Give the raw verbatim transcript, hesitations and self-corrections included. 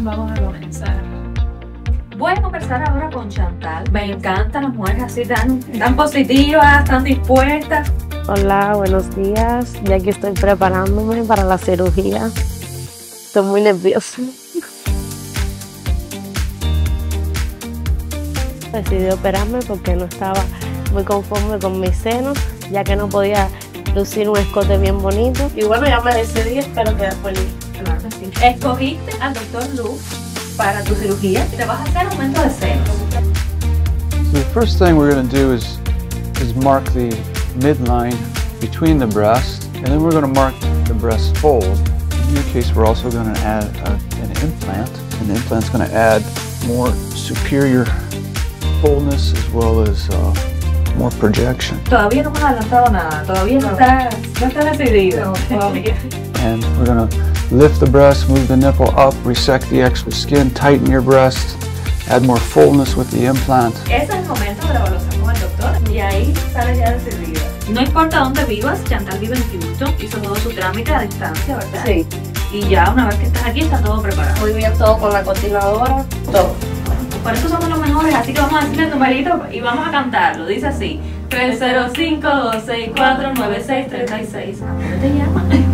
Vamos a comenzar. Voy a conversar ahora con Chantal. Me encantan las mujeres así tan, tan positivas, tan dispuestas. Hola, buenos días. Ya que estoy preparándome para la cirugía, estoy muy nerviosa. Decidí operarme porque no estaba muy conforme con mis senos, ya que no podía lucir un escote bien bonito. Y bueno, ya me decidí, espero que después. Claro que sí. Escogiste al doctor Lu para tu cirugía. Te vas a hacer aumento de senos. So the first thing we're going to do is, is mark the midline between the breast, and then we're going to mark the breast fold. In your case, we're also going to add a, an implant, and the implant's going to add more superior fullness as well as uh, more projection. Todavía no hemos adelantado nada. Todavía no está, no está decidido. And we're going to lift the breast, move the nipple up, resect the extra skin, tighten your breast, add more fullness with the implant. Ese es el momento de la evaluación con el doctor y ahí sale ya decidida. No importa dónde vivas, Chantal vive en Houston, hizo todo su trámite a distancia, ¿verdad? Sí. Y ya una vez que estás aquí está todo preparado. Muy bien, todo con la continuadora, todo. Por eso somos los mejores, así que vamos a decirle el numerito y vamos a cantarlo. Dice así, tres cero cinco dos seis cuatro nueve seis tres seis. ¿Cómo te llamas?